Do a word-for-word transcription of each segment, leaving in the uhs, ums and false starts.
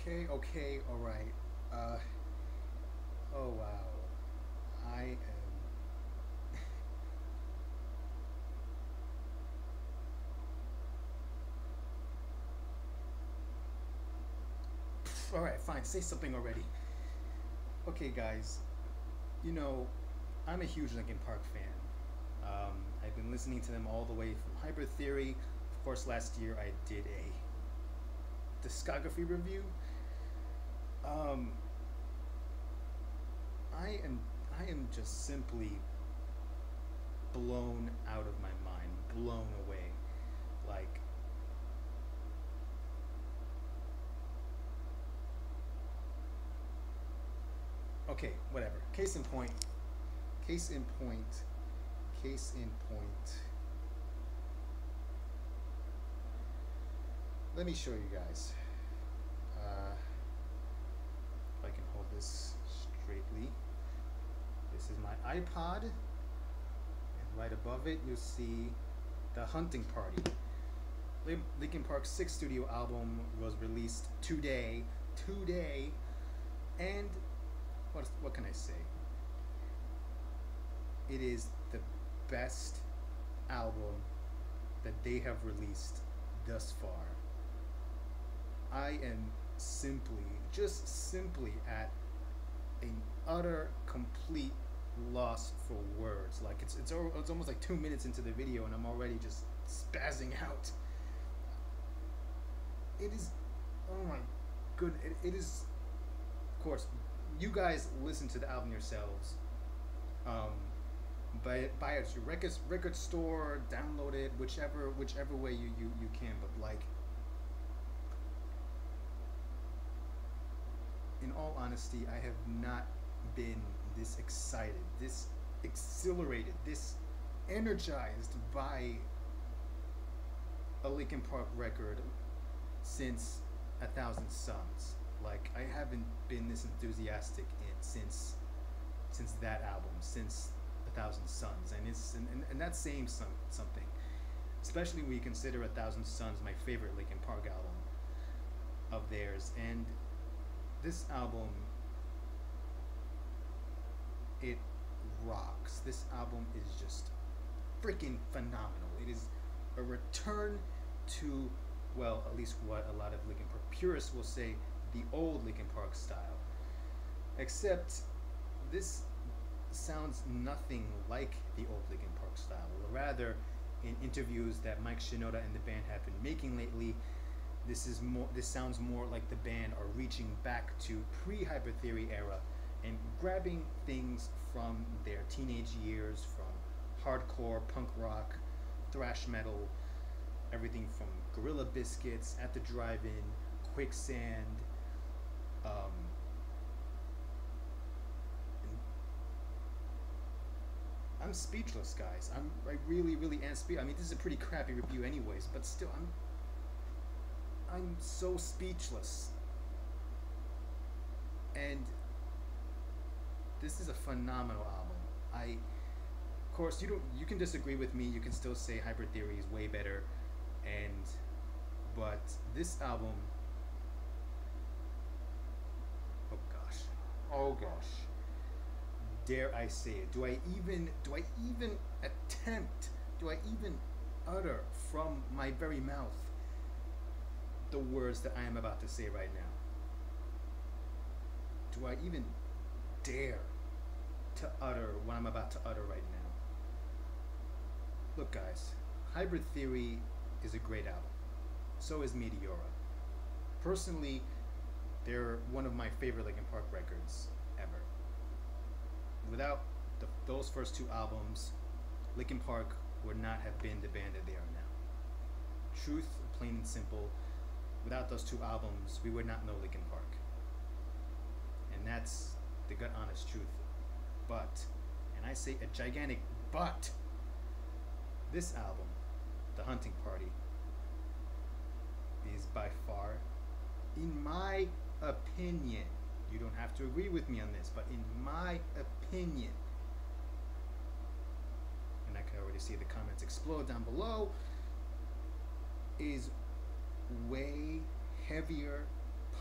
okay, okay, all right. Uh, oh, wow. I am... all right, fine, say something already. Okay, guys, you know, I'm a huge Linkin Park fan. Um, I've been listening to them all the way from Hybrid Theory. Of course, last year I did a discography review. Um, I am, I am just simply blown out of my mind, blown away. Like, okay, whatever. Case in point. Case in point. Case in point. Let me show you guys. Uh, if I can hold this straightly. This is my iPod. And right above it, you'll see The Hunting Party. Linkin Park's sixth studio album was released today. Today. And what, what can I say? It is the best album that they have released thus far. I am simply, just simply at an utter, complete loss for words. Like it's, it's, it's almost like two minutes into the video and I'm already just spazzing out. It is, oh my goodness, it, it is, of course, you guys listen to the album yourselves. Um, buy, buy it at your record, record store, download it, whichever whichever way you, you, you can. But like, in all honesty, I have not been this excited, this exhilarated, this energized by a Linkin Park record since A Thousand Suns. Like, I haven't been this enthusiastic in, since since that album, since A Thousand Suns, and it's and, and, and that's saying some, something, especially when you consider A Thousand Suns my favorite Linkin Park album of theirs. And this album, it rocks. This album is just freaking phenomenal. It is a return to, well, at least what a lot of Linkin Park purists will say, the old Linkin Park style, except this sounds nothing like the old Linkin Park style. Rather, in interviews that Mike Shinoda and the band have been making lately, this is more. This sounds more like the band are reaching back to pre-Hybrid Theory era and grabbing things from their teenage years, from hardcore punk rock, thrash metal, everything from Gorilla Biscuits, At the Drive-In, Quicksand, um, I'm speechless, guys. I'm, I really, really am speechless. I mean, this is a pretty crappy review anyways, but still, I'm, I'm so speechless. And this is a phenomenal album. I, of course, you don't, you can disagree with me. You can still say Hybrid Theory is way better, and, but this album, oh gosh, oh gosh, dare I say it? Do I even, do I even attempt, do I even utter from my very mouth the words that I am about to say right now? Do I even dare to utter what I'm about to utter right now? Look, guys, Hybrid Theory is a great album. So is Meteora. Personally, they're one of my favorite Linkin Park records ever. Without the, those first two albums, Linkin Park would not have been the band that they are now. Truth, plain and simple, without those two albums, we would not know Linkin Park. And that's the gut honest truth. But, and I say a gigantic but, this album, The Hunting Party, is by far, in my opinion, you don't have to agree with me on this, but in my opinion, and I can already see the comments explode down below, is way heavier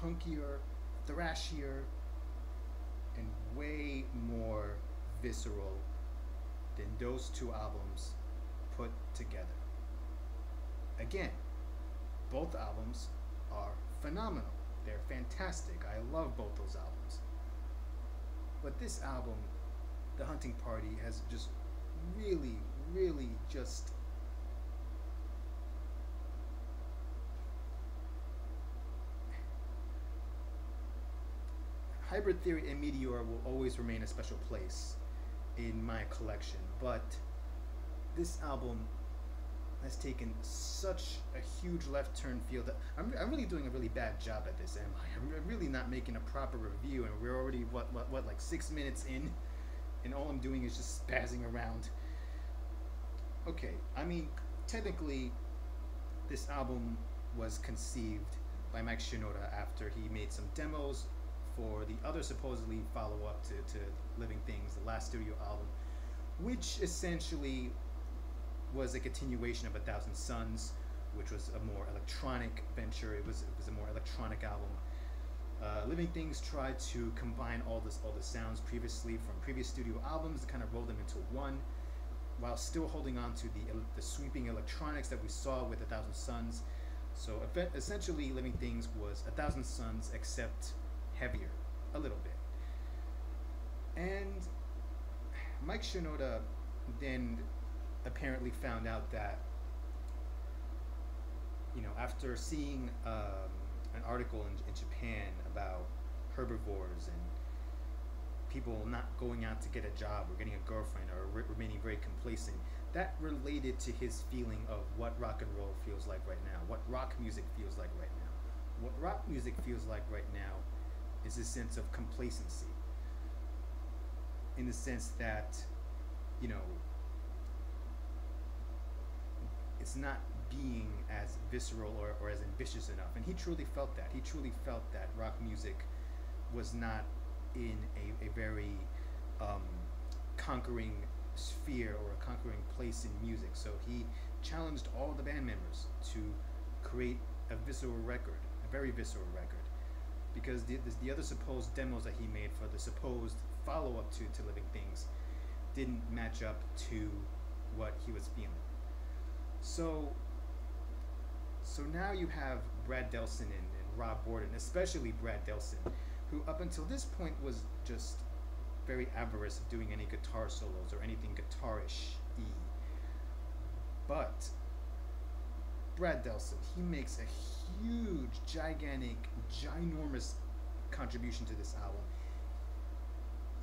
punkier, thrashier, and way more visceral than those two albums put together. Again, both albums are phenomenal. They're fantastic. I love both those albums. But this album, The Hunting Party, has just really, really just Hybrid Theory and Meteora will always remain a special place in my collection, but this album has taken such a huge left turn field that I'm, I'm really doing a really bad job at this, am I? I'm really not making a proper review, and we're already, what, what, what, like six minutes in, and all I'm doing is just spazzing around. Okay, I mean, technically, this album was conceived by Mike Shinoda after he made some demos for the other supposedly follow-up to, to Living Things, the last studio album, which essentially was a continuation of A Thousand Suns, which was a more electronic venture. It was, it was a more electronic album. Uh, Living Things tried to combine all this, all the sounds previously from previous studio albums to kind of roll them into one, while still holding on to the, the sweeping electronics that we saw with A Thousand Suns. So essentially, Living Things was A Thousand Suns, except heavier, a little bit. And Mike Shinoda then apparently found out that, you know, after seeing um, an article in, in Japan about herbivores and people not going out to get a job or getting a girlfriend or re remaining very complacent, that related to his feeling of what rock and roll feels like right now, what rock music feels like right now. What rock music feels like right now is a sense of complacency, in the sense that, you know, it's not being as visceral or, or as ambitious enough. And he truly felt that. He truly felt that rock music was not in a, a very um, conquering sphere or a conquering place in music. So he challenged all the band members to create a visceral record, a very visceral record. Because the, the, the other supposed demos that he made for the supposed follow-up to, to Living Things didn't match up to what he was feeling. So, so now you have Brad Delson and, and Rob Bourdon, especially Brad Delson, who up until this point was just very averse of doing any guitar solos or anything guitarish-y. But Brad Delson, he makes a huge, gigantic, ginormous contribution to this album.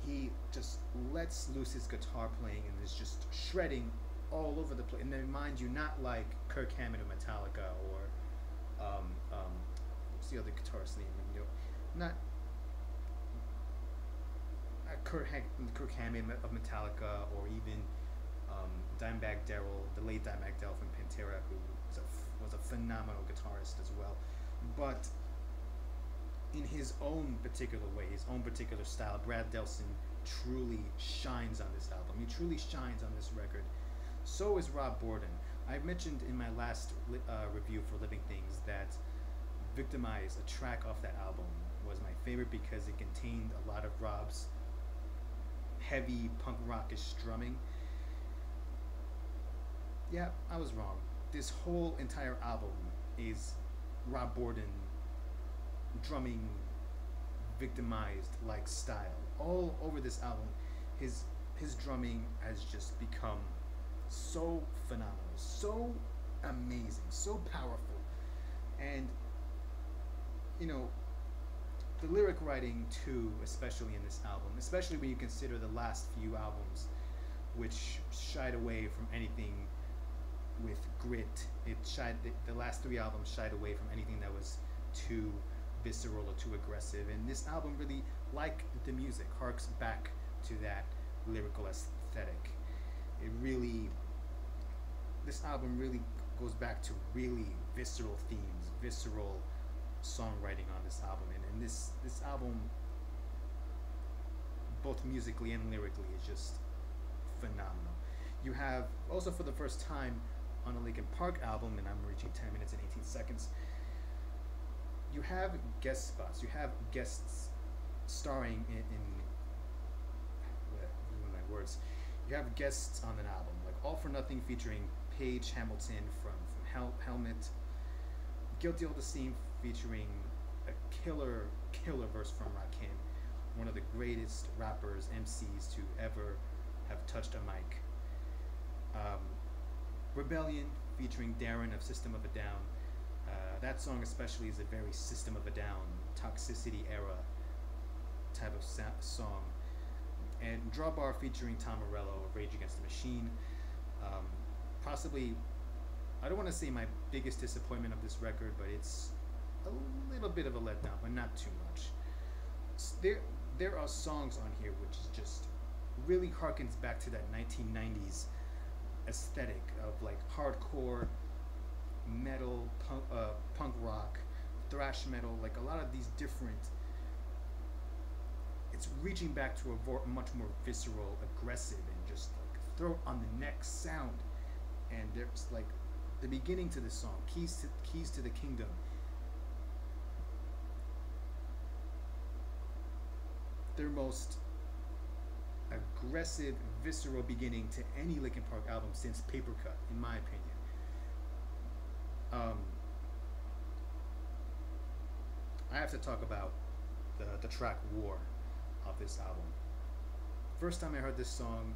He just lets loose his guitar playing and is just shredding all over the place. And then, mind you, not like Kirk Hammett of Metallica or um, um, what's the other guitarist's name? You know, not uh, Kirk, Kirk Hammett of Metallica, or even um, Dimebag Darrell, the late Dimebag Darrell from Pantera, who was a, was a phenomenal guitarist as well, but in his own particular way, his own particular style, Brad Delson truly shines on this album. He truly shines on this record. So is Rob Bourdon. I mentioned in my last uh, review for Living Things that Victimize, a track off that album, was my favorite because it contained a lot of Rob's heavy punk rockish strumming. Yeah, I was wrong. This whole entire album is Rob Bourdon drumming victimized like style. All over this album, his his drumming has just become so phenomenal, so amazing, so powerful. And, you know, the lyric writing too, especially in this album, especially when you consider the last few albums, which shied away from anything with grit. It shied, the last three albums shied away from anything that was too visceral or too aggressive, and this album really, like the music, harks back to that lyrical aesthetic. It really, this album really goes back to really visceral themes, visceral songwriting on this album. And, and this, this album, both musically and lyrically, is just phenomenal. You have, also for the first time on a Linkin Park album, and I'm reaching ten minutes and eighteen seconds, you have guest spots, you have guests starring in, in what, my words, you have guests on an album, like All for Nothing featuring Paige Hamilton from, from Hel Helmet, Guilty All the Same featuring a killer, killer verse from Rakim, one of the greatest rappers, M Cs to ever have touched a mic. Um, Rebellion featuring Darren of System of a Down. Uh, that song especially is a very System of a Down, Toxicity era type of sa song. And Drawbar featuring Tom Morello of Rage Against the Machine. Um, possibly, I don't want to say my biggest disappointment of this record, but it's a little bit of a letdown, but not too much. There, there are songs on here which is just really harkens back to that nineteen nineties aesthetic of like hardcore metal, punk, uh, punk rock, thrash metal, like a lot of these different, it's reaching back to a much more visceral, aggressive, and just like throw on the neck sound. And there's like the beginning to this song, Keys to, Keys to the Kingdom. Their most aggressive, visceral beginning to any Linkin Park album since Paper Cut, in my opinion. Um, I have to talk about the, the track War of this album. First time I heard this song,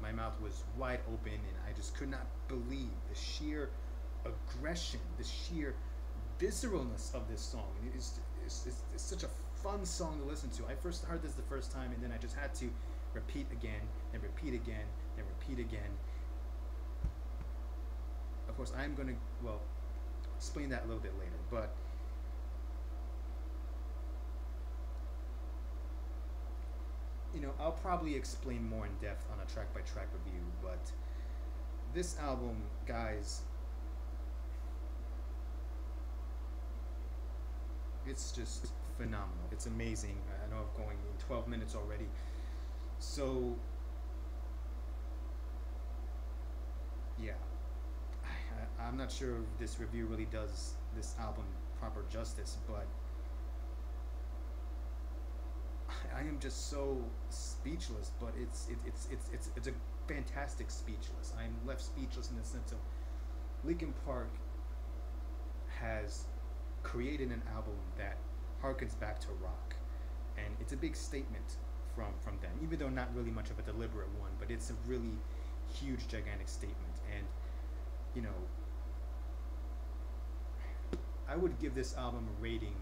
my mouth was wide open and I just could not believe the sheer aggression, the sheer visceralness of this song. It is, it's, it's, it's such a fun song to listen to. I first heard this the first time and then I just had to repeat again and repeat again and repeat again. Of course, I'm going to, well, explain that a little bit later, but you know, I'll probably explain more in depth on a track by track review, but this album, guys, it's just phenomenal. It's amazing. I know I'm going in twelve minutes already. So, yeah. I, I, I'm not sure if this review really does this album proper justice, but I, I am just so speechless, but it's, it, it's, it's, it's, it's a fantastic speechless. I'm left speechless in the sense of Linkin Park has created an album that harkens back to rock, and it's a big statement from from them, even though not really much of a deliberate one, but it's a really huge, gigantic statement. And you know, I would give this album a rating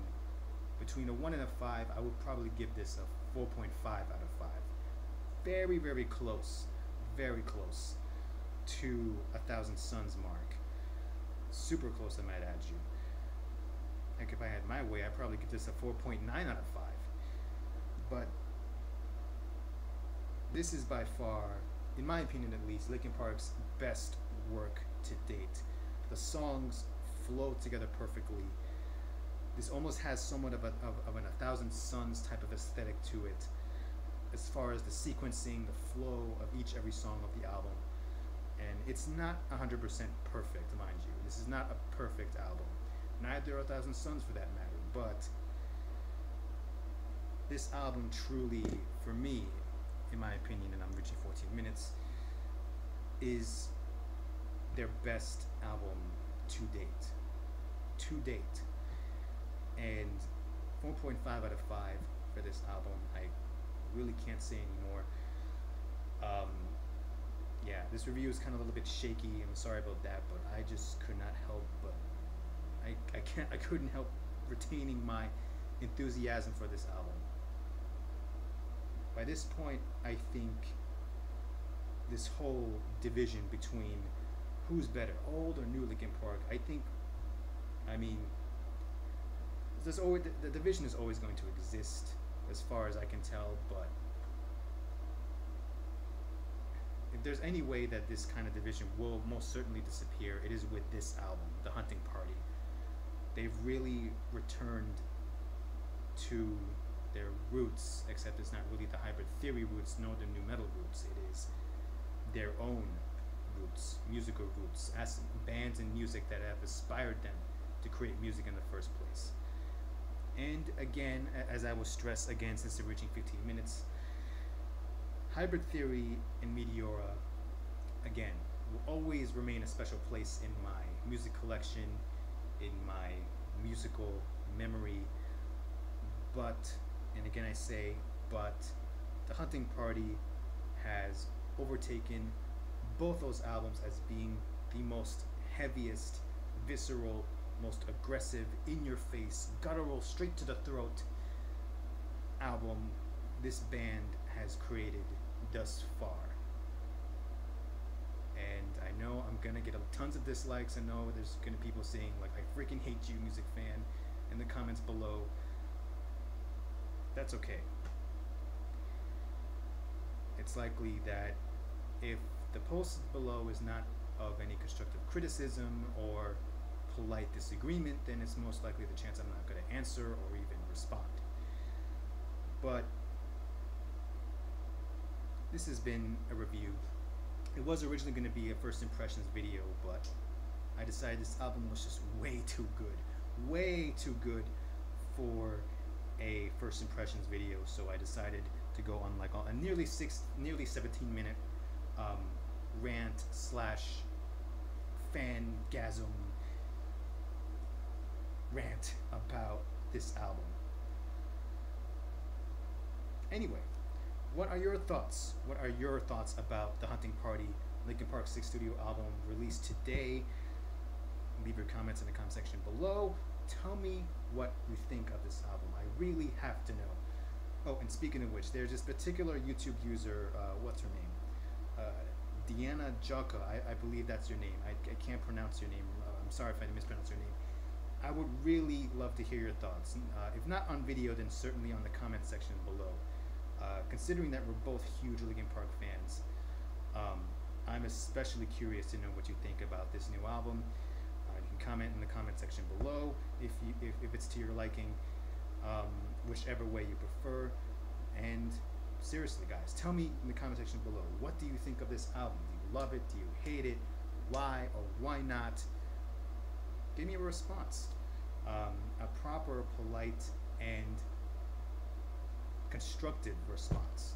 between a one and a five. I would probably give this a four point five out of five. Very, very close, very close to A Thousand Suns mark. Super close, I might add you. Like if I had my way, I'd probably give this a four point nine out of five. But this is by far, in my opinion at least, Linkin Park's best work to date. The songs flow together perfectly. This almost has somewhat of, a, of, of an A Thousand Suns type of aesthetic to it, as far as the sequencing, the flow of each every song of the album. And it's not one hundred percent perfect, mind you. This is not a perfect album. Neither are A Thousand Suns for that matter, but this album truly, for me, in my opinion, and I'm reaching fourteen minutes, is their best album to date. To date. And four point five out of five for this album. I really can't say anymore. Um, yeah, this review is kind of a little bit shaky. I'm sorry about that, but I just could not help but I, I can't I couldn't help retaining my enthusiasm for this album. By this point, I think this whole division between who's better, old or new Linkin Park, I think, I mean, there's always, the, the division is always going to exist as far as I can tell, but if there's any way that this kind of division will most certainly disappear, it is with this album, The Hunting Party. They've really returned to their roots, except it's not really the Hybrid Theory roots, nor the new metal roots. It is their own roots, musical roots, as bands and music that have inspired them to create music in the first place. And again, as I will stress again since they're reaching fifteen minutes, Hybrid Theory and Meteora, again, will always remain a special place in my music collection, in my musical memory. But, and again I say, but, The Hunting Party has overtaken both those albums as being the most heaviest, visceral, most aggressive, in-your-face, guttural, straight-to-the-throat album this band has created thus far. And I know I'm gonna get tons of dislikes. I know there's gonna be people saying, like, I freaking hate you, Music Fan, in the comments below. That's okay. It's likely that if the post below is not of any constructive criticism or polite disagreement, then it's most likely the chance I'm not going to answer or even respond. But this has been a review. It was originally going to be a first impressions video, but I decided this album was just way too good, way too good for a first impressions video, so I decided to go on like a nearly six, nearly seventeen minute um, rant slash fangasm rant about this album. Anyway, what are your thoughts? What are your thoughts about The Hunting Party, Linkin Park's sixth studio album released today? Leave your comments in the comment section below. Tell me what you think of this album. I really have to know. Oh, and speaking of which, there's this particular YouTube user, uh, what's her name? Uh, Deana Joka, I, I believe that's your name. I, I can't pronounce your name. Uh, I'm sorry if I mispronounce your name. I would really love to hear your thoughts. Uh, if not on video, then certainly on the comment section below. Uh, considering that we're both huge Linkin Park fans, um, I'm especially curious to know what you think about this new album. Uh, you can comment in the comment section below if, you, if, if it's to your liking, um, whichever way you prefer. And seriously, guys, tell me in the comment section below, what do you think of this album? Do you love it? Do you hate it? Why or why not? Give me a response, um, a proper, polite, and constructive response,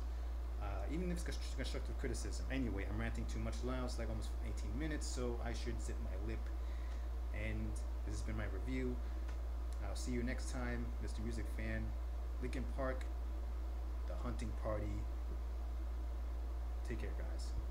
uh, even if it's constructive criticism. Anyway, I'm ranting too much now. It's like almost eighteen minutes, so I should zip my lip. And this has been my review. I'll see you next time. Mister Music Fan, Linkin Park, The Hunting Party. Take care, guys.